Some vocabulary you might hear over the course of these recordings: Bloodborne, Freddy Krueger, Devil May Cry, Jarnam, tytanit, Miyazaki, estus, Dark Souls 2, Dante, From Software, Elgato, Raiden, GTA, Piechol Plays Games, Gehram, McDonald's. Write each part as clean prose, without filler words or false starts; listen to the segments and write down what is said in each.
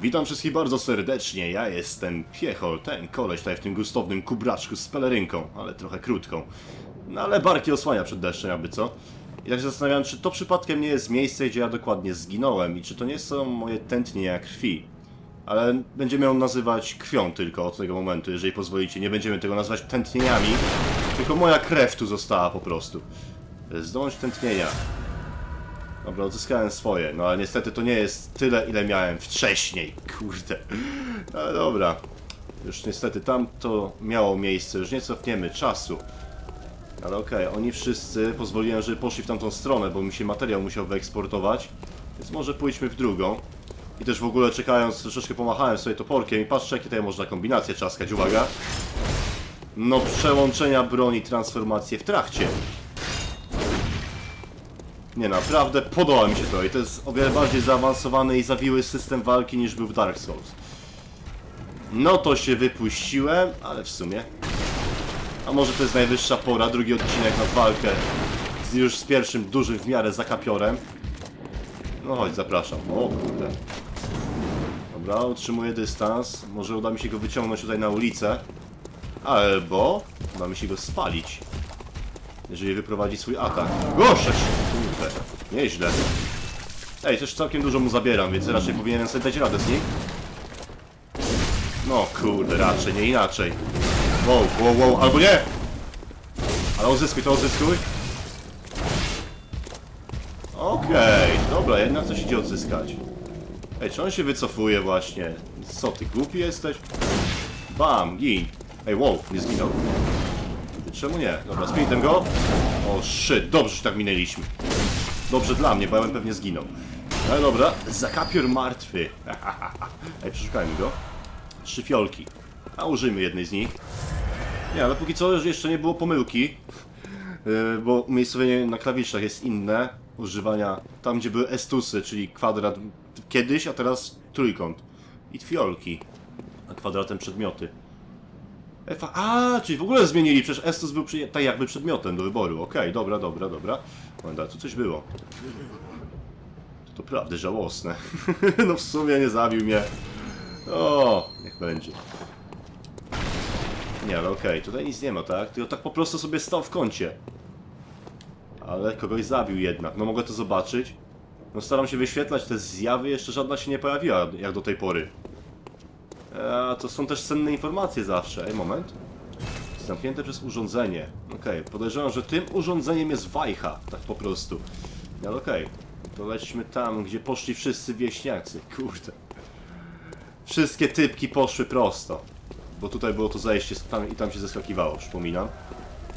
Witam wszystkich bardzo serdecznie, ja jestem Piechol, ten koleś tutaj w tym gustownym kubraczku z pelerynką, ale trochę krótką. No ale barki osłania przed deszczem, jakby co. I tak się zastanawiam, czy to przypadkiem nie jest miejsce, gdzie ja dokładnie zginąłem i czy to nie są moje tętnienia krwi. Ale będziemy ją nazywać krwią tylko od tego momentu, jeżeli pozwolicie. Nie będziemy tego nazywać tętnieniami, tylko moja krew tu została po prostu. Zdąż tętnienia. Dobra, odzyskałem swoje, no ale niestety to nie jest tyle, ile miałem wcześniej, kurde. Ale dobra, już niestety tamto miało miejsce, już nie cofniemy czasu. Ale okej, oni wszyscy pozwoliłem, żeby poszli w tamtą stronę, bo mi się materiał musiał wyeksportować. Więc może pójdźmy w drugą. I też w ogóle czekając, troszeczkę pomachałem sobie toporkiem i patrzę, jakie tutaj można kombinacje czaskać, uwaga. No, przełączenia broni, transformacje w trakcie. Nie, naprawdę podoba mi się to i to jest o wiele bardziej zaawansowany i zawiły system walki niż był w Dark Souls. No to się wypuściłem, ale w sumie... A może to jest najwyższa pora, drugi odcinek na walkę z, już z pierwszym dużym w miarę zakapiorem. No chodź, zapraszam. O kurde. Dobra, utrzymuję dystans. Może uda mi się go wyciągnąć tutaj na ulicę. Albo uda mi się go spalić. Jeżeli wyprowadzi swój atak. Gorsze się! Kurde, nieźle. Ej, też całkiem dużo mu zabieram, więc raczej powinienem sobie dać radę z nim. No kurde, raczej, nie inaczej. Wow, wow, wow, albo nie! Ale odzyskuj, to odzyskuj. Okej, dobra, jednak coś idzie odzyskać. Ej, czy on się wycofuje właśnie? Co, ty głupi jesteś? Bam, gin. Ej, wow, nie zginął. Czemu nie? Dobra, spintem go. O shit, dobrze się tak minęliśmy. Dobrze dla mnie, bo ja bym pewnie zginął. Ale dobra, zakapior martwy. Ej, przeszukajmy go. 3 fiolki. A użyjmy jednej z nich. Nie, ale póki co jeszcze nie było pomyłki. Bo umiejscowienie na klawiszach jest inne. Używania tam, gdzie były estusy, czyli kwadrat kiedyś, a teraz trójkąt. I fiolki. A kwadratem przedmioty. A, czyli w ogóle zmienili, przecież estus był tak jakby przedmiotem do wyboru. Okej, dobra, dobra, dobra. Dobra, tu coś było. To prawda żałosne. No w sumie nie zabił mnie. O, niech będzie. Nie, ale okej, tutaj nic nie ma, tak? Tylko tak po prostu sobie stał w kącie. Ale kogoś zabił jednak. No mogę to zobaczyć. No staram się wyświetlać te zjawy, jeszcze żadna się nie pojawiła jak do tej pory. To są też cenne informacje zawsze. Ej, moment. Zamknięte przez urządzenie. Okej, podejrzewam, że tym urządzeniem jest wajcha. Tak po prostu. No ale okej. To lećmy tam, gdzie poszli wszyscy wieśniacy. Kurde. Wszystkie typki poszły prosto. Bo tutaj było to zejście tam, i tam się zeskakiwało, przypominam.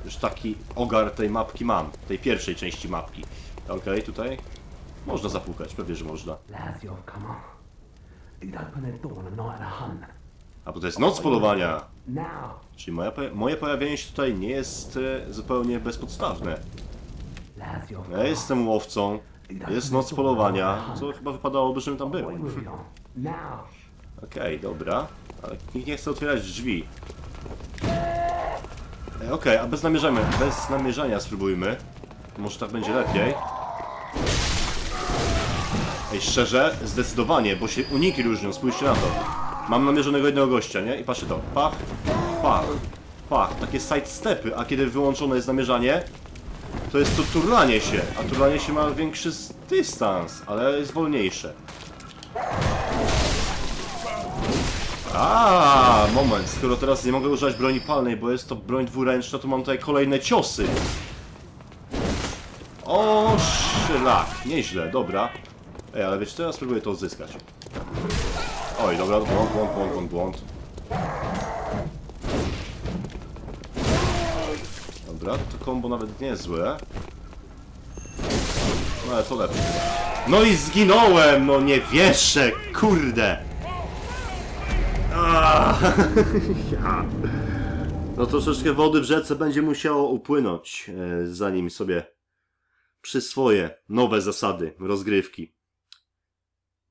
Już taki ogar tej mapki mam. Tej pierwszej części mapki. Okej, tutaj można zapukać. Pewnie, że można. A bo to jest noc polowania! Czyli moje pojawienie się tutaj nie jest zupełnie bezpodstawne. Ja jestem łowcą, jest noc polowania, co chyba wypadałoby, żebym tam był. Okej, dobra, ale nikt nie chce otwierać drzwi. Okej, a bez namierzania spróbujmy. Może tak będzie lepiej. Ej, szczerze, zdecydowanie, bo się uniki różnią, spójrzcie na to. Mam namierzonego jednego gościa, nie? I patrzcie to. Pach, pach, pach. Takie sidestepy, a kiedy wyłączone jest namierzanie, to jest to turlanie się. A turlanie się ma większy dystans, ale jest wolniejsze. A, moment, skoro teraz nie mogę używać broni palnej, bo jest to broń dwuręczna, to mam tutaj kolejne ciosy. O, szlak, nieźle, dobra. Ej, ale wiecie, teraz spróbuję to odzyskać. Oj, dobra, błąd. Dobra, to kombo nawet niezłe. No ale to lepsze. No i zginąłem! No nie wierzę, kurde! No troszeczkę wody w rzece będzie musiało upłynąć, zanim sobie przyswoję nowe zasady rozgrywki.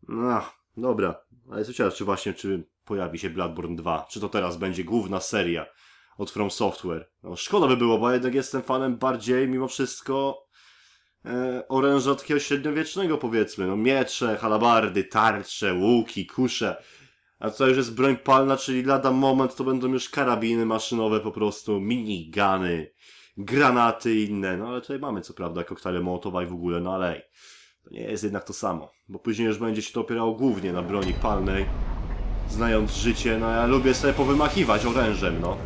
No, dobra, ale co ciekawe, czy właśnie, czy pojawi się Bloodborne 2, czy to teraz będzie główna seria od From Software. No, szkoda by było, bo jednak jestem fanem bardziej, mimo wszystko, oręża takiego średniowiecznego, powiedzmy. No miecze, halabardy, tarcze, łuki, kusze. A to już jest broń palna, czyli lada moment to będą już karabiny maszynowe po prostu, minigany, granaty i inne. No ale tutaj mamy co prawda koktajle Mołotowa i w ogóle, no ale to nie jest jednak to samo. Bo później już będzie się to opierało głównie na broni palnej, znając życie. No ja lubię sobie powymachiwać orężem, no.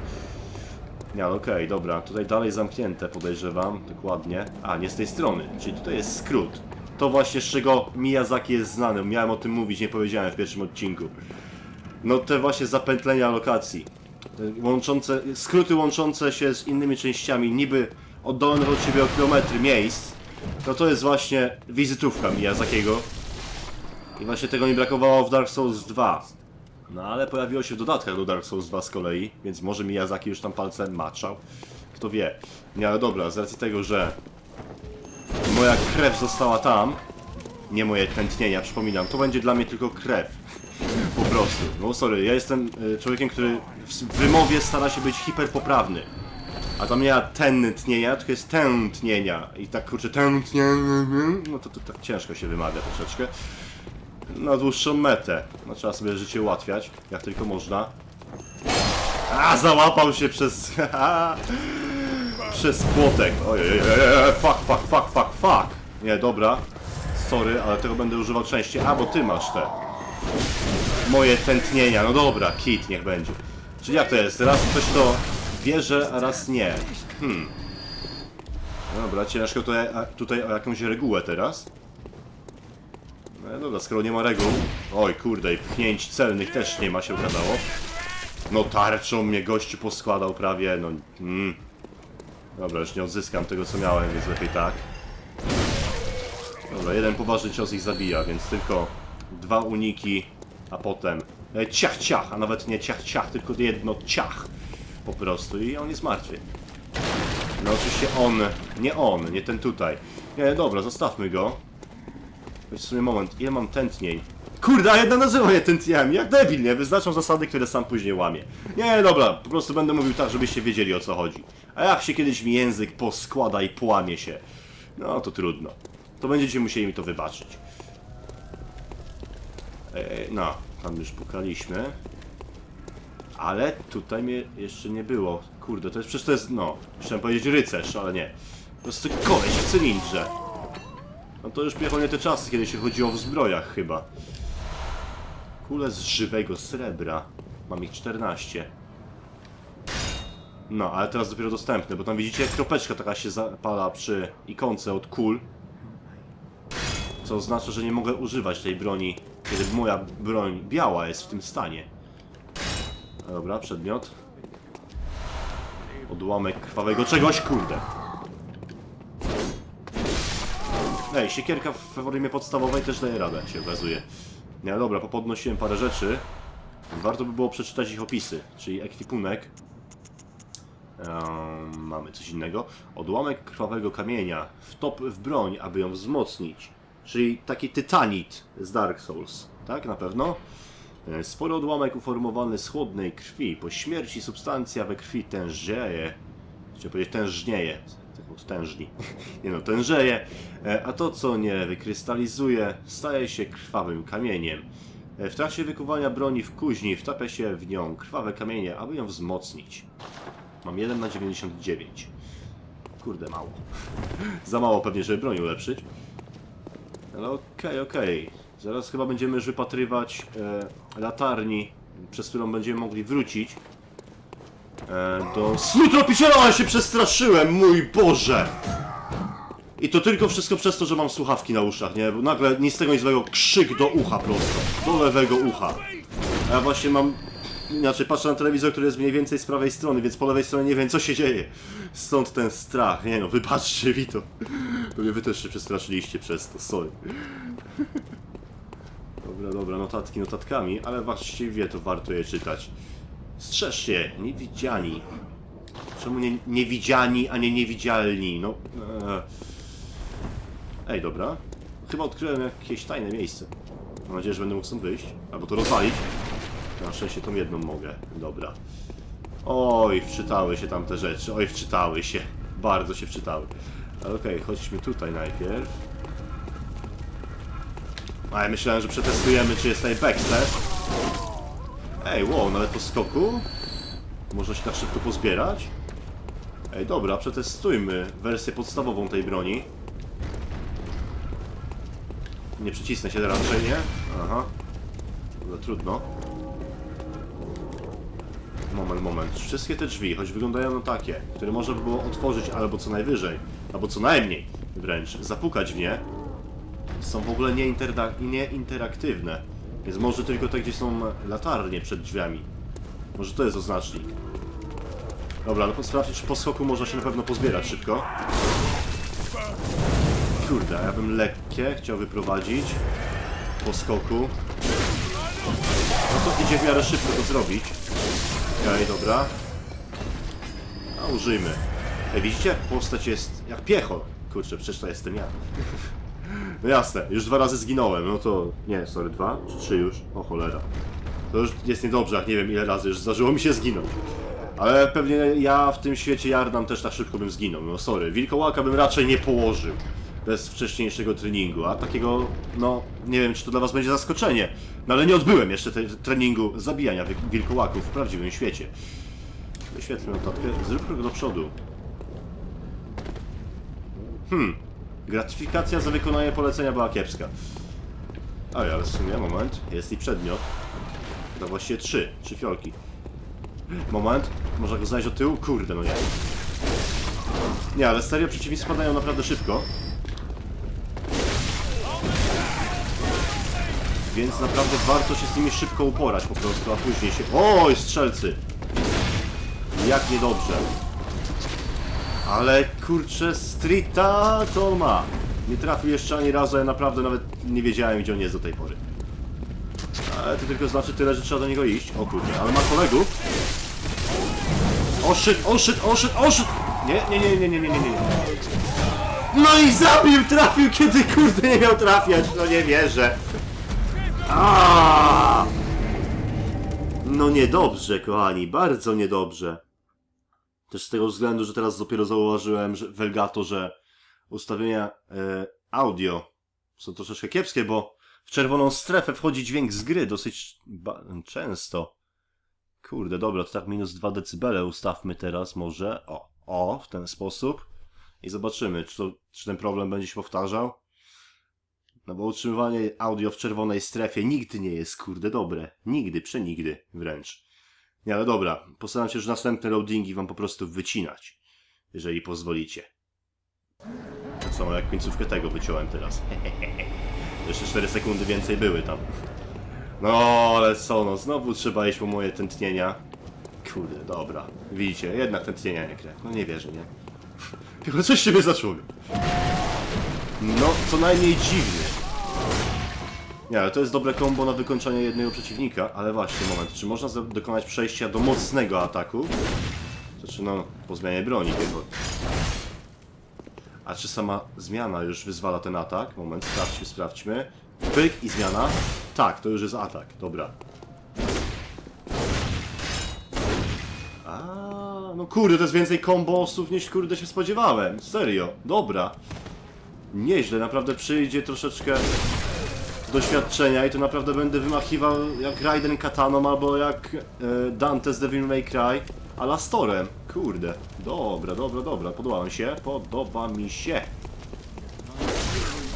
Ja, okej, dobra, tutaj dalej zamknięte podejrzewam, dokładnie. A, nie z tej strony, czyli tutaj jest skrót. To właśnie z czego Miyazaki jest znany, miałem o tym mówić, nie powiedziałem w pierwszym odcinku. No te właśnie zapętlenia lokacji, łączące, skróty łączące się z innymi częściami, niby oddalone od siebie o kilometry miejsc. No to jest właśnie wizytówka Miyazakiego. I właśnie tego mi brakowało w Dark Souls 2. No ale pojawiło się w dodatkach do Dark Souls 2 z kolei, więc może Miyazaki już tam palcem maczał. Kto wie. Nie, ale dobra, z racji tego, że moja krew została tam, nie moje tętnienia, przypominam, to będzie dla mnie tylko krew. Po prostu. No sorry, ja jestem człowiekiem, który w wymowie stara się być hiperpoprawny. A tam nie ma tętnienia, tylko jest tętnienia. I tak kurczę tętnienia, no to tak ciężko się wymawia troszeczkę. Na dłuższą metę. No trzeba sobie życie ułatwiać, jak tylko można. A załapał się przez... przez płotek. Ojej, fuck, fuck, fuck, fuck, fuck. Nie, dobra. Sorry, ale tego będę używał częściej. A, bo ty masz te... moje tętnienia. No dobra, kit niech będzie. Czyli jak to jest? Raz ktoś to bierze, a raz nie. Dobra, ciężko to tutaj o jakąś regułę teraz. No dobra, skoro nie ma reguł... Oj kurde, i pchnięć celnych też nie ma, się okazało. No tarczą mnie gościu poskładał prawie, no... Dobra, już nie odzyskam tego co miałem, więc lepiej tak. Dobra, jeden poważny cios ich zabija, więc tylko dwa uniki, a potem... ciach, ciach, a nawet nie ciach, ciach, tylko jedno ciach. Po prostu i on jest martwy. No oczywiście on, nie ten tutaj. Nie, dobra, zostawmy go. W sumie moment, ile mam tętnień? Kurde, a jedna nazywa je tętniami, jak debil, nie? Wyznaczam zasady, które sam później łamię. Nie, dobra, po prostu będę mówił tak, żebyście wiedzieli o co chodzi. A jak się kiedyś mi język poskłada i połamie się, no to trudno. To będziecie musieli mi to wybaczyć. No, tam już pukaliśmy. Ale tutaj mnie jeszcze nie było. Kurde, to jest, przecież to jest, no, chciałem powiedzieć rycerz, ale nie. Po prostu koleś w cylindrze. No to już piechol te czasy, kiedy się chodziło w zbrojach chyba. Kule z żywego srebra. Mam ich 14. No, ale teraz dopiero dostępne, bo tam widzicie, kropeczka taka się zapala przy ikonce od kul. Co oznacza, że nie mogę używać tej broni, kiedy moja broń biała jest w tym stanie. Dobra, przedmiot. Odłamek krwawego czegoś, kurde. Ej, siekierka w formie podstawowej też daje radę, się okazuje. No dobra, popodnosiłem parę rzeczy. Warto by było przeczytać ich opisy, czyli ekwipunek. Mamy coś innego. Odłamek krwawego kamienia. Wtop w broń, aby ją wzmocnić. Czyli taki tytanit z Dark Souls, tak? Na pewno. Spory odłamek uformowany z chłodnej krwi. Po śmierci substancja we krwi tężeje. Chciałem powiedzieć tężnieje. Odtężni. Nie no, tężeje, a to co nie wykrystalizuje, staje się krwawym kamieniem. W trakcie wykuwania broni w kuźni wtapia się w nią krwawe kamienie, aby ją wzmocnić. Mam 1 na 99. Kurde, mało. Za mało pewnie, żeby broń ulepszyć. Ale okej, okej. Zaraz chyba będziemy już wypatrywać latarni, przez którą będziemy mogli wrócić. Do snu tropiciela, ale się przestraszyłem, mój Boże! I to tylko wszystko przez to, że mam słuchawki na uszach, nie? Bo nagle nic z tego nic złego, krzyk do ucha prosto, do lewego ucha. A ja właśnie mam... Inaczej patrzę na telewizor, który jest mniej więcej z prawej strony, więc po lewej stronie nie wiem co się dzieje. Stąd ten strach, nie no, wybaczcie mi to. Pewnie wy też się przestraszyliście przez to, sorry. Dobra, dobra, notatki notatkami, ale właściwie to warto je czytać. Strzeż się, niewidziani. Czemu nie niewidziani, a nie niewidzialni? No... Ej, dobra. Chyba odkryłem jakieś tajne miejsce. Mam nadzieję, że będę mógł stąd wyjść. Albo to rozwalić. Na szczęście tą jedną mogę. Dobra. Oj, wczytały się tam te rzeczy. Oj, wczytały się. Bardzo się wczytały. Ale okej, chodźmy tutaj najpierw. A ja myślałem, że przetestujemy, czy jest najbackstep. Ej, wow, nawet po skoku? Można się tak szybko pozbierać? Ej, dobra, przetestujmy wersję podstawową tej broni. Nie przycisnę się raczej, nie? Aha. No trudno. Moment. Wszystkie te drzwi, choć wyglądają na takie, które można by było otworzyć albo co najwyżej, albo co najmniej wręcz, zapukać w nie, są w ogóle nieinteraktywne. Więc może tylko te, gdzie są latarnie przed drzwiami. Może to jest oznacznik. Dobra, no sprawdźcie, czy po skoku można się na pewno pozbierać szybko. Kurde, ja bym lekkie chciał wyprowadzić po skoku. No to idzie w miarę szybko to zrobić. Okej, dobra. A użyjmy. Ej, widzicie? Postać jest jak piechol. Kurczę, przecież to jestem ja. No jasne, już 2 razy zginąłem. No to... nie, sorry, 2 czy 3 już? O cholera. To już jest niedobrze, jak nie wiem ile razy już zdarzyło mi się zginąć. Ale pewnie ja w tym świecie Jardam też tak szybko bym zginął. No sorry, wilkołaka bym raczej nie położył. Bez wcześniejszego treningu, a takiego, no, nie wiem, czy to dla was będzie zaskoczenie, no ale nie odbyłem jeszcze treningu zabijania wilkołaków w prawdziwym świecie. Wyświetlmy notatkę, zrób krok do przodu. Gratyfikacja za wykonanie polecenia była kiepska. Oj, ale w sumie, moment, jest i przedmiot. To właściwie 3 fiolki. Moment, można go znaleźć od tyłu? Kurde, no nie. Nie, ale serio, przeciwnicy spadają naprawdę szybko. Więc naprawdę warto się z nimi szybko uporać po prostu, a później się... Oj, strzelcy! Jak niedobrze. Ale kurczę, streeta to ma. Nie trafił jeszcze ani razu, ja naprawdę nawet nie wiedziałem, gdzie on jest do tej pory. Ale to tylko znaczy tyle, że trzeba do niego iść. O kurde, ale ma kolegów. O shit, o shit, o shit, o shit! Nie. No i zabił, trafił, kiedy kurde nie miał trafiać, no nie wierzę. Aaaa! No niedobrze, kochani, bardzo niedobrze. Też z tego względu, że teraz dopiero zauważyłem w Elgato, że ustawienia audio są troszeczkę kiepskie, bo w czerwoną strefę wchodzi dźwięk z gry dosyć często. Kurde, dobra, to tak minus 2 decybele ustawmy teraz może. O, w ten sposób. I zobaczymy, czy ten problem będzie się powtarzał. No bo utrzymywanie audio w czerwonej strefie nigdy nie jest, kurde, dobre. Nigdy, przenigdy wręcz. Nie, ale dobra, postaram się już następne loadingi wam po prostu wycinać. Jeżeli pozwolicie. Tak samo jak końcówkę tego wyciąłem teraz. Jeszcze 4 sekundy więcej były tam. No, ale co, no znowu trzeba iść po moje tętnienia. Kurde, dobra. Widzicie, jednak tętnienia nie krew. No nie wierzę, nie? Tylko coś siebie zaczłowiek. No, co najmniej dziwnie. Nie, ale to jest dobre kombo na wykończenie jednego przeciwnika, ale właśnie, moment, czy można dokonać przejścia do mocnego ataku? Znaczy, no, po zmianie broni, chyba. A czy sama zmiana już wyzwala ten atak? Moment, sprawdźmy. Pyk i zmiana. Tak, to już jest atak, dobra. A, no kurde, to jest więcej kombosów niż kurde się spodziewałem, serio, dobra. Nieźle, naprawdę przyjdzie troszeczkę doświadczenia i to naprawdę będę wymachiwał jak Raiden kataną albo jak Dante z Devil May Cry a la Storem. Kurde, dobra, podoba mi się.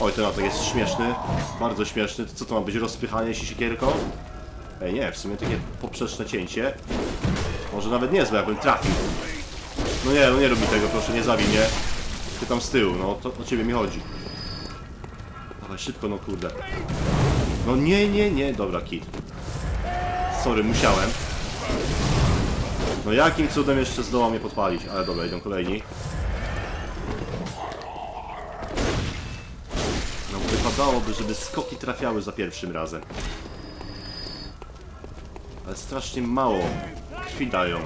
Oj, ten atak jest śmieszny, bardzo śmieszny. Co to ma być, rozpychanie się siekierką? Ej, nie, w sumie takie poprzeczne cięcie. Może nawet niezłe, jakbym trafił. No nie robi tego, proszę, nie zabij mnie. Ty tam z tyłu, no to o ciebie mi chodzi. Ale szybko, no kurde. No nie, dobra, kit. Sorry, musiałem. No jakim cudem jeszcze zdołał mnie podpalić, ale dobra, idą kolejni. No wypadałoby, żeby skoki trafiały za pierwszym razem. Ale strasznie mało krwi dają.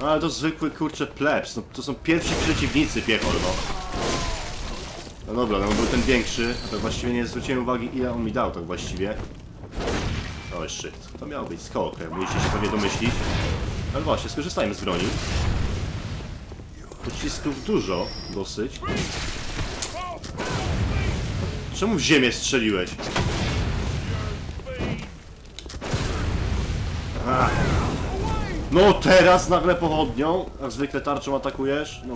No, ale to zwykły, kurczę, plebs, no to są pierwsi przeciwnicy, piechol, no. No dobra, no był ten większy, a to właściwie nie zwróciłem uwagi, ile on mi dał, tak właściwie. O, shit, to miał być skok, jak musicie się pewnie domyślić. Ale właśnie, skorzystajmy z broni. Pocisków dużo, dosyć. Czemu w ziemię strzeliłeś? Ach. No teraz nagle pochodnią, jak zwykle tarczą atakujesz. No,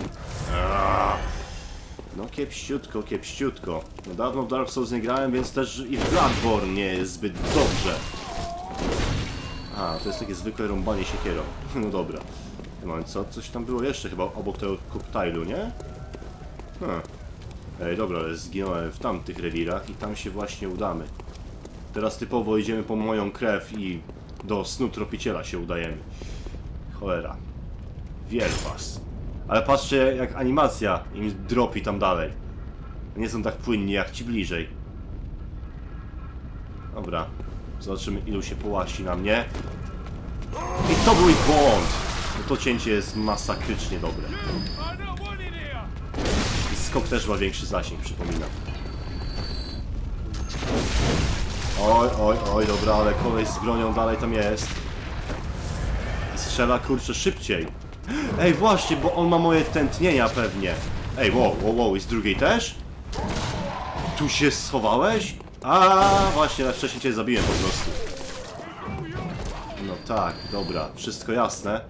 no kiepściutko, kiepściutko. No, dawno w Dark Souls nie grałem, więc też i w Bloodborne nie jest zbyt dobrze. A, to jest takie zwykłe rąbanie siekierą. No dobra. No co? Coś tam było jeszcze chyba obok tego koktajlu, nie? Hmm. Ej, dobra, ale zginąłem w tamtych rewirach i tam się właśnie udamy. Teraz typowo idziemy po moją krew i do snu tropiciela się udajemy. Cholera. Wielbas. Ale patrzcie, jak animacja im dropi tam dalej. Nie są tak płynni jak ci bliżej. Dobra. Zobaczymy, ilu się połaści na mnie. I to był ich błąd! To cięcie jest masakrycznie dobre. I skok też ma większy zasięg, przypominam. Oj, oj, oj, dobra, ale koleś z bronią dalej tam jest. I strzela, kurczę, szybciej. Ej, właśnie, bo on ma moje tętnienia pewnie. Ej, wow, wow, wow, i z drugiej też? Tu się schowałeś? A, właśnie, na wcześniej cię zabiłem po prostu. No tak, dobra, wszystko jasne.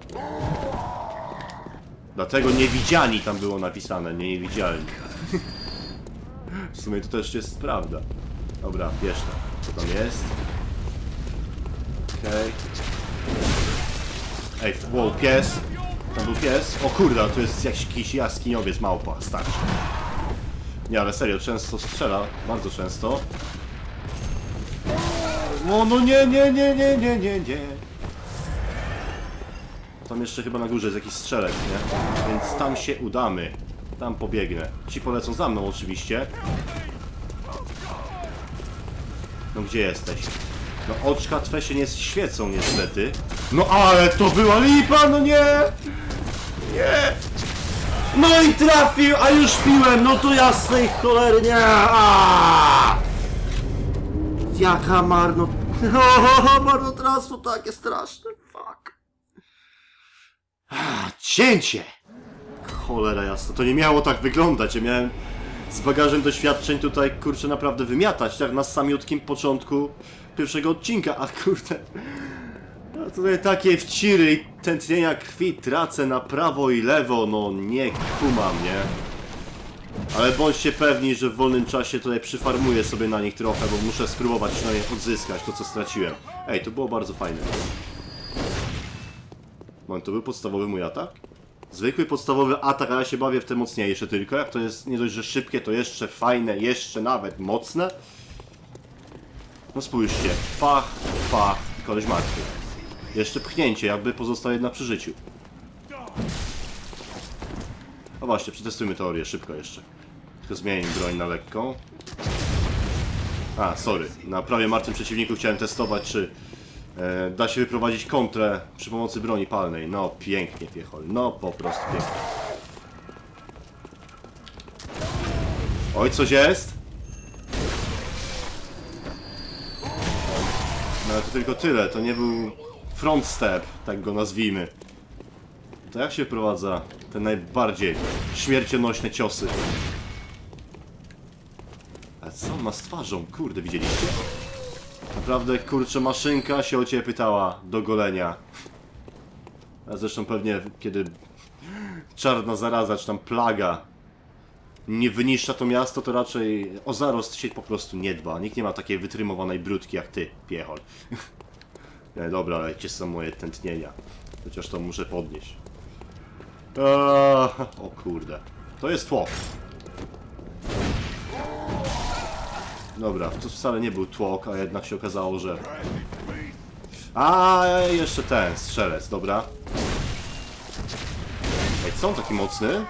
Dlatego niewidziani tam było napisane, nie niewidzialni. W sumie to też jest prawda. Dobra, wiesz tak, co tam jest. Okej. Ej, wow, pies. Tam był pies. O kurde, tu jest jakiś jaskiniowiec, małpa, starczy. Nie, ale serio, często strzela, bardzo często. No, no nie, nie, nie, nie, nie, nie, nie. Tam jeszcze chyba na górze jest jakiś strzelec, nie? Więc tam się udamy. Tam pobiegnę. Ci polecą za mną oczywiście. No gdzie jesteś? No oczka twe się nie świecą niestety. No ale to była lipa, no nie! Nie! No i trafił, a już piłem, no to jasnej cholery, nie! Aaaa! Jaka marnotrawstwo takie straszne, fuck. Cięcie! Cholera jasna, to nie miało tak wyglądać, ja miałem z bagażem doświadczeń tutaj, kurczę, naprawdę wymiatać, tak na samiutkim początku pierwszego odcinka, a kurde... A tutaj takie wciry i tętnienia krwi tracę na prawo i lewo, no nie kumam, nie? Ale bądźcie pewni, że w wolnym czasie tutaj przyfarmuję sobie na nich trochę, bo muszę spróbować przynajmniej odzyskać to, co straciłem. Ej, to było bardzo fajne. Moment, to był podstawowy mój atak? Zwykły podstawowy atak, a ja się bawię w te mocniejsze tylko. Jak to jest nie dość, że szybkie, to jeszcze fajne, jeszcze nawet mocne. No spójrzcie. Pach, pach, koleś martwy. Jeszcze pchnięcie, jakby pozostał jednak przy życiu. No właśnie, przetestujmy teorię szybko jeszcze. Tylko zmienię broń na lekką. A, sorry. Na prawie martwym przeciwniku chciałem testować, czy da się wyprowadzić kontrę przy pomocy broni palnej. No pięknie, Piechol. No po prostu pięknie. Oj, coś jest? No ale to tylko tyle. To nie był front step, tak go nazwijmy. To jak się wprowadza te najbardziej śmiercionośne ciosy? A co ma z twarzą? Kurde, widzieliście? Naprawdę, kurczę, maszynka się o ciebie pytała do golenia. A zresztą pewnie, kiedy czarna zaraza, czy tam plaga nie wyniszcza to miasto, to raczej o zarost się po prostu nie dba. Nikt nie ma takiej wytrymowanej brudki jak ty, Piechol. Nie, dobra, ale gdzie są moje tętnienia? Chociaż to muszę podnieść. O kurde. To jest tłok. Dobra, to wcale nie był tłok, a jednak się okazało, że... A jeszcze ten strzelec, dobra. Ej, co on taki mocny?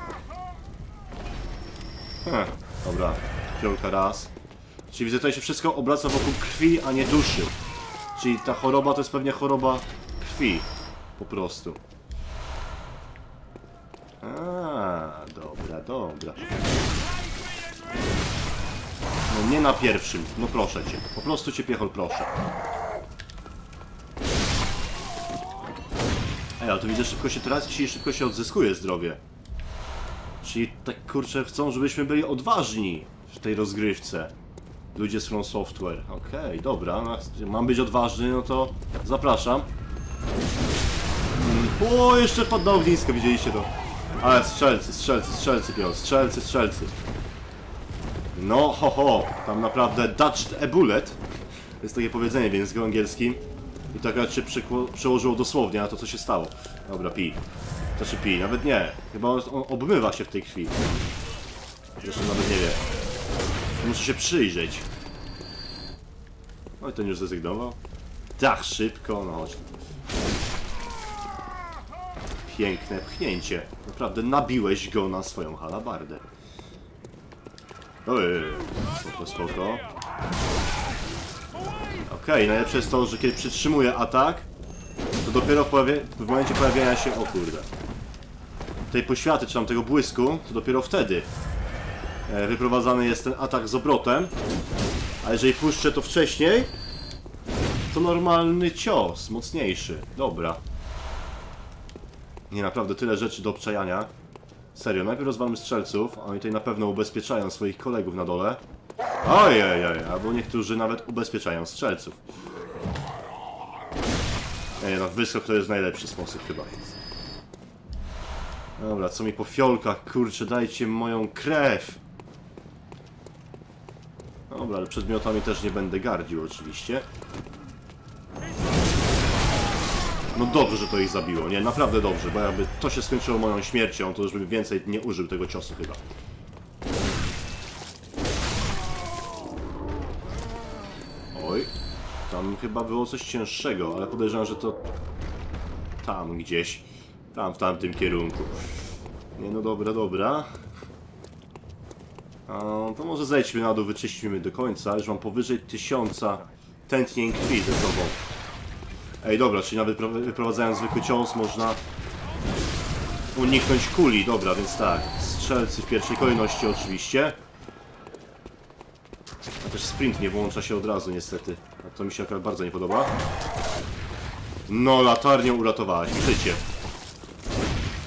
Dobra, piątka raz. Czyli widzę, tutaj się wszystko obraca wokół krwi, a nie duszy. Czyli ta choroba to jest pewnie choroba krwi. Po prostu. A, dobra, dobra. No nie na pierwszym, no proszę cię. Po prostu cię, Piechol, proszę. Ej, ale to widzę, szybko się traci i szybko się odzyskuje zdrowie. Czyli tak kurczę chcą, żebyśmy byli odważni w tej rozgrywce. Ludzie z From Software. Okej, dobra. Mam być odważny, no to zapraszam. O, jeszcze padł na ognisko, widzieliście to. Ale strzelcy, strzelcy. No, ho, ho. Tam naprawdę dodged a bullet. Jest takie powiedzenie w języku angielskim. I tak akurat się przełożyło dosłownie na to, co się stało. Dobra, pij. Znaczy pij, nawet nie. Chyba on obmywa się w tej krwi. Zresztą nawet nie wie. Muszę się przyjrzeć. Oj, ten już zrezygnował. Tak, szybko, no chodź. Piękne pchnięcie. Naprawdę nabiłeś go na swoją halabardę. Spoko, spoko. Okej, najlepsze jest to, że kiedy przytrzymuję atak, to dopiero w momencie pojawienia się, o kurde, tej poświaty, czy tam tego błysku, to dopiero wtedy wyprowadzany jest ten atak z obrotem. A jeżeli puszczę to wcześniej, to normalny cios, mocniejszy. Dobra. Nie, naprawdę tyle rzeczy do obczajania. Serio, najpierw rozwalmy strzelców, a oni tutaj na pewno ubezpieczają swoich kolegów na dole. Ojej, albo niektórzy nawet ubezpieczają strzelców. Nie, no wyskok to jest najlepszy sposób chyba. Dobra, co mi po fiolkach, kurczę, dajcie moją krew. Dobra, ale przedmiotami też nie będę gardził oczywiście. No dobrze, że to ich zabiło, nie, naprawdę dobrze, bo jakby to się skończyło moją śmiercią, to już bym więcej nie użył tego ciosu chyba. Oj, tam chyba było coś cięższego, ale podejrzewam, że to tam gdzieś, tam w tamtym kierunku. Nie, no dobra, dobra. To może zejdźmy na dół, wyczyśćmy do końca, już mam powyżej 1000 tętnień krwi ze sobą. Ej, dobra, czyli nawet wyprowadzając zwykły cios można uniknąć kuli. Dobra, więc tak, strzelcy w pierwszej kolejności oczywiście. A też sprint nie włącza się od razu niestety. A to mi się akurat bardzo nie podoba. No, latarnią uratowałaś życie.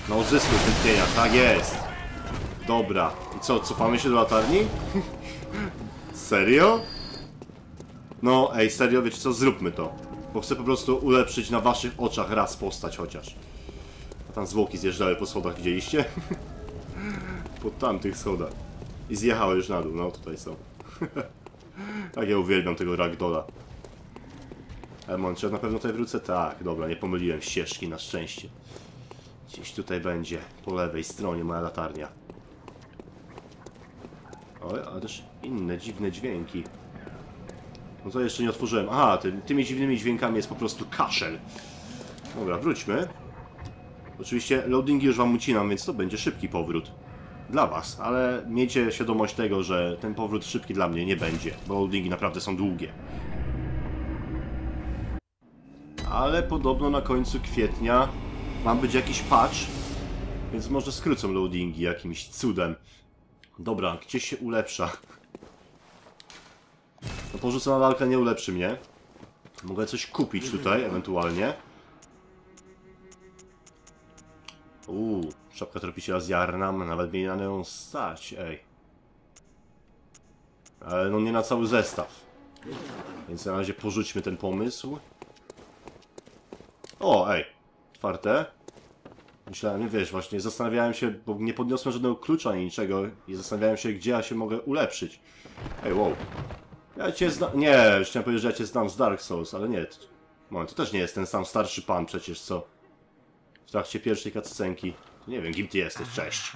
Na odzysku tętnienia, tak jest. Dobra, i co, cofamy się do latarni? Serio? No, ej, serio, wiecie co, zróbmy to. Bo chcę po prostu ulepszyć na waszych oczach raz postać chociaż. A tam zwłoki zjeżdżały po schodach, widzieliście? Po tamtych schodach. I zjechały już na dół, no tutaj są. Tak, ja uwielbiam tego ragdola. Czy ja na pewno tutaj wrócę? Tak, dobra, nie pomyliłem ścieżki na szczęście. Gdzieś tutaj będzie, po lewej stronie moja latarnia. Oj, ale też inne dziwne dźwięki. No to jeszcze nie otworzyłem. Aha, tymi dziwnymi dźwiękami jest po prostu kaszel. Dobra, wróćmy. Oczywiście loadingi już wam ucinam, więc to będzie szybki powrót. Dla was, ale miejcie świadomość tego, że ten powrót szybki dla mnie nie będzie, bo loadingi naprawdę są długie. Ale podobno na końcu kwietnia ma być jakiś patch, więc może skrócą loadingi jakimś cudem. Dobra, gdzie się ulepsza? No porzucona lalka nie ulepszy mnie. Mogę coś kupić tutaj, ewentualnie. Szapka tropiciela z ziarna, nawet mnie na nią stać, ej. Ale no nie na cały zestaw. Więc na razie porzućmy ten pomysł. O, ej. Otwarte. Myślałem, wiesz, właśnie zastanawiałem się, bo nie podniosłem żadnego klucza ani niczego. I zastanawiałem się, gdzie ja się mogę ulepszyć. Ej, wow. Ja cię znam... Nie, już chciałem powiedzieć, że ja cię znam z Dark Souls, ale nie. Moment, to też nie jest ten sam starszy pan przecież, co... W trakcie pierwszej cutscenki. Nie wiem, kim ty jesteś, cześć.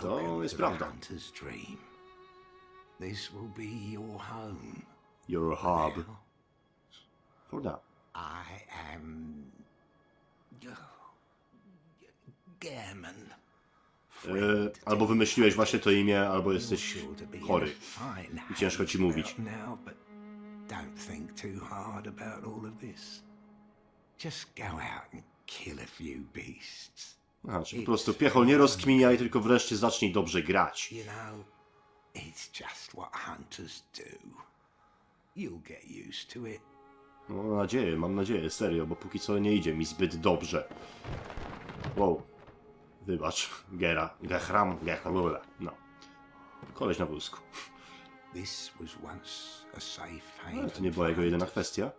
To jest prawda. Your hub. For now. I am... German. Albo wymyśliłeś właśnie to imię, albo jesteś chory i ciężko ci mówić. Aha, czyli po prostu Piechol, nie rozkminiaj, tylko wreszcie zacznij dobrze grać. Mam nadzieję, serio, bo póki co nie idzie mi zbyt dobrze. Wow. Wybacz, Gehram, no. Koleś na wózku. No, to nie była jego jedyna kwestia.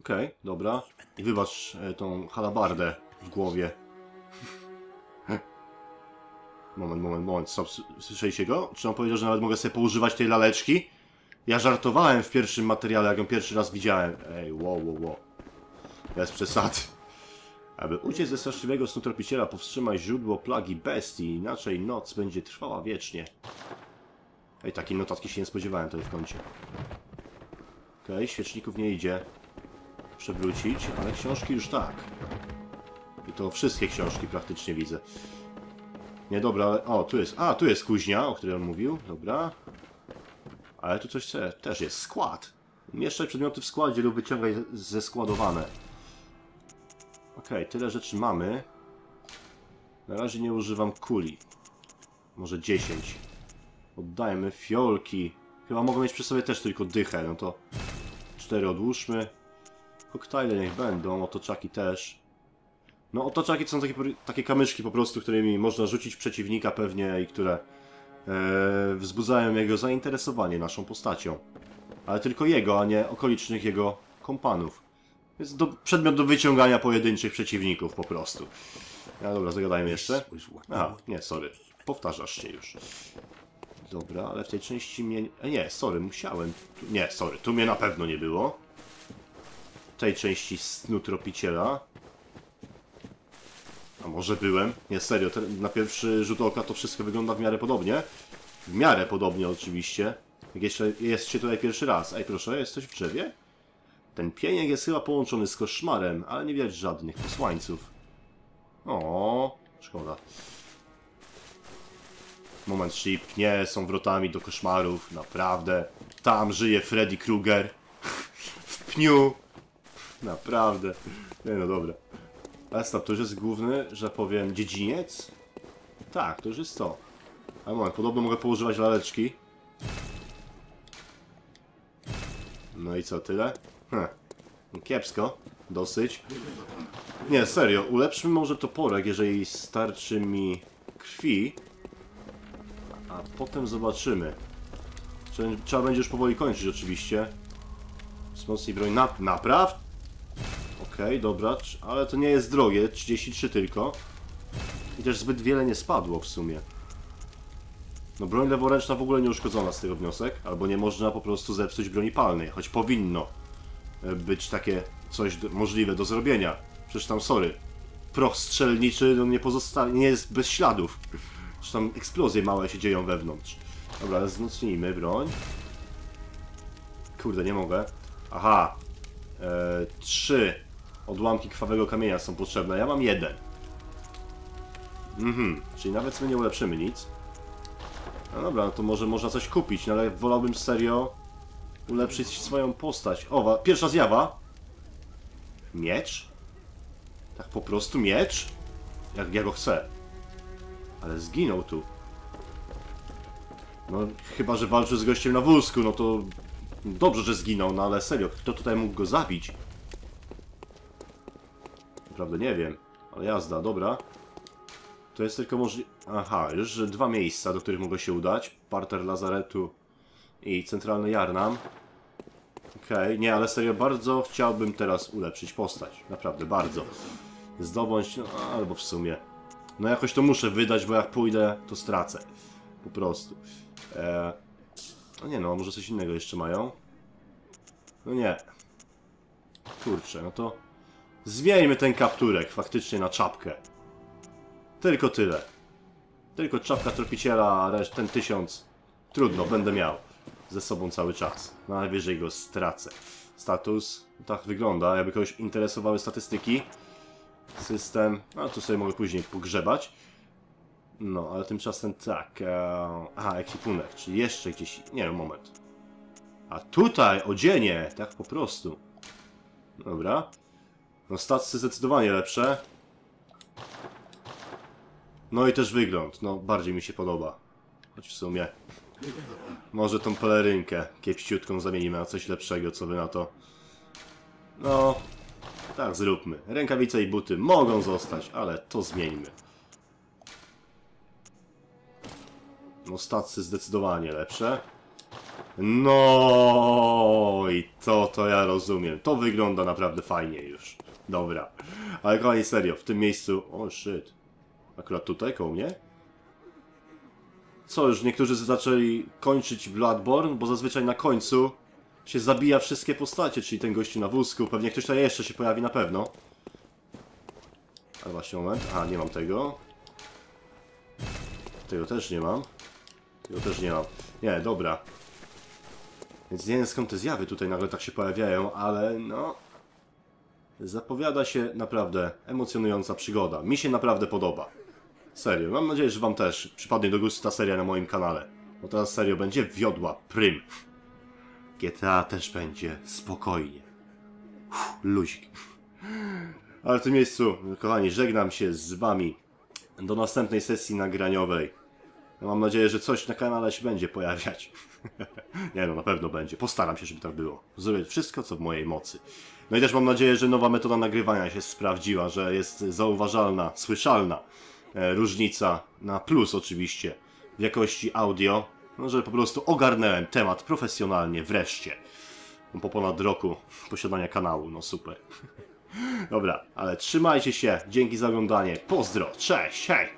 Okej, dobra. I wybacz tą halabardę w głowie. Moment. Stop. Słyszeliście go? Czy on powiedział, że nawet mogę sobie poużywać tej laleczki? Ja żartowałem w pierwszym materiale, jak ją pierwszy raz widziałem. Ej, wow. Bez przesad. Aby uciec ze straszliwego snu tropiciela, powstrzymaj źródło plagi bestii, inaczej noc będzie trwała wiecznie. Ej, takiej notatki się nie spodziewałem tutaj w kącie. Okej, świeczników nie idzie przewrócić, ale książki już tak. I to wszystkie książki praktycznie widzę. Nie, dobra, ale... O, tu jest... A, tu jest kuźnia, o której on mówił. Dobra. Ale tu coś też jest. Skład. Umieszczaj przedmioty w składzie lub wyciągaj zeskładowane. Okej, tyle rzeczy mamy. Na razie nie używam kuli. Może 10. Oddajmy fiolki. Chyba mogę mieć przy sobie też tylko dychę. No to 4 odłóżmy. Koktajle niech będą. Otoczaki też. No otoczaki to są takie kamyczki po prostu, którymi można rzucić przeciwnika pewnie i które wzbudzają jego zainteresowanie naszą postacią. Ale tylko jego, a nie okolicznych jego kompanów. Jest przedmiot do wyciągania pojedynczych przeciwników po prostu. No dobra, zagadajmy jeszcze. Aha, nie, sorry. Powtarzasz się już. Dobra, ale w tej części mnie... nie, sorry, musiałem... Nie, sorry, tu mnie na pewno nie było. W tej części snu tropiciela. A może byłem? Nie, serio, na pierwszy rzut oka to wszystko wygląda w miarę podobnie. W miarę podobnie oczywiście. Jak jeszcze jest się tutaj pierwszy raz. Ej, proszę, jest coś w drzewie? Ten pieniek jest chyba połączony z koszmarem, ale nie widać żadnych posłańców. O, szkoda. Moment, czyli pnie są wrotami do koszmarów, naprawdę. Tam żyje Freddy Krueger. W pniu. Naprawdę. Nie, no dobra. Ale stop, to już jest główny, że powiem, dziedziniec? Tak, to już jest to. Ale moment, podobno mogę poużywać laleczki. No i co, tyle? Heh. Kiepsko. Dosyć. Nie, serio, ulepszmy może toporek, jeżeli starczy mi krwi. A potem zobaczymy. Trzeba będzie już powoli kończyć oczywiście. Wzmocnij broń. Napraw? Okej, dobra, ale to nie jest drogie, 33 tylko. I też zbyt wiele nie spadło w sumie. No broń leworęczna w ogóle nieuszkodzona z tego wniosek, albo nie można po prostu zepsuć broni palnej, choć powinno być takie coś możliwe do zrobienia. Przecież tam, sorry, proch strzelniczy nie jest bez śladów. Przecież tam eksplozje małe się dzieją wewnątrz. Dobra, wzmocnijmy broń. Kurde, nie mogę. Aha, 3. Odłamki krwawego kamienia są potrzebne. Ja mam 1. Czyli nawet my nie ulepszymy nic. No dobra, no to może można coś kupić, no ale wolałbym serio ulepszyć swoją postać. O, pierwsza zjawa. Miecz? Tak po prostu miecz? Jak ja go chcę. Ale zginął tu. No chyba, że walczy z gościem na wózku, no to dobrze, że zginął, no ale serio, kto tutaj mógł go zabić? Naprawdę nie wiem, ale jazda, dobra. To jest tylko możliwe... Aha, już 2 miejsca, do których mogę się udać. Parter lazaretu i centralny Jarnam. Okej, nie, ale serio, bardzo chciałbym teraz ulepszyć postać. Naprawdę, bardzo. Zdobądź, no albo w sumie. No jakoś to muszę wydać, bo jak pójdę, to stracę. Po prostu. No nie no, może coś innego jeszcze mają? No nie. Kurczę, no to... Zmieńmy ten kapturek faktycznie na czapkę. Tylko tyle. Tylko czapka tropiciela, ten 1000. Trudno, będę miał ze sobą cały czas. Najwyżej go stracę. Status. Tak wygląda. Jakby kogoś interesowały statystyki. System. No to sobie mogę później pogrzebać. No, ale tymczasem tak. Aha, ekwipunek. Czyli jeszcze gdzieś... Nie wiem, moment. A tutaj odzienie, tak po prostu. Dobra. No stacje zdecydowanie lepsze. No i też wygląd, no bardziej mi się podoba. Choć w sumie... Może tą pelerynkę kiepściutką zamienimy na coś lepszego, co by na to. No... Tak, zróbmy. Rękawice i buty mogą zostać, ale to zmieńmy. No stacy zdecydowanie lepsze. No i to ja rozumiem. To wygląda naprawdę fajnie już. Dobra. Ale kochani, serio, w tym miejscu... O, shit. Akurat tutaj, koło mnie? Co, już niektórzy zaczęli kończyć Bloodborne, bo zazwyczaj na końcu się zabija wszystkie postacie, czyli ten gościu na wózku. Pewnie ktoś tam jeszcze się pojawi na pewno. Ale właśnie moment. A, nie mam tego. Tego też nie mam. Tego też nie mam. Nie, dobra. Więc nie wiem, skąd te zjawy tutaj nagle tak się pojawiają, ale no... Zapowiada się naprawdę emocjonująca przygoda. Mi się naprawdę podoba. Serio, mam nadzieję, że wam też przypadnie do gustu ta seria na moim kanale. Bo teraz serio będzie wiodła prym. GTA też będzie spokojnie. Luzik. Ale w tym miejscu, kochani, żegnam się z wami. Do następnej sesji nagraniowej. Mam nadzieję, że coś na kanale się będzie pojawiać. Nie no, na pewno będzie. Postaram się, żeby tak było. Zrobię wszystko, co w mojej mocy. No i też mam nadzieję, że nowa metoda nagrywania się sprawdziła, że jest zauważalna, słyszalna różnica, na plus oczywiście, w jakości audio, no, że po prostu ogarnąłem temat profesjonalnie wreszcie. No, po ponad roku posiadania kanału, no super. Dobra, ale trzymajcie się, dzięki za oglądanie, pozdro, cześć, hej!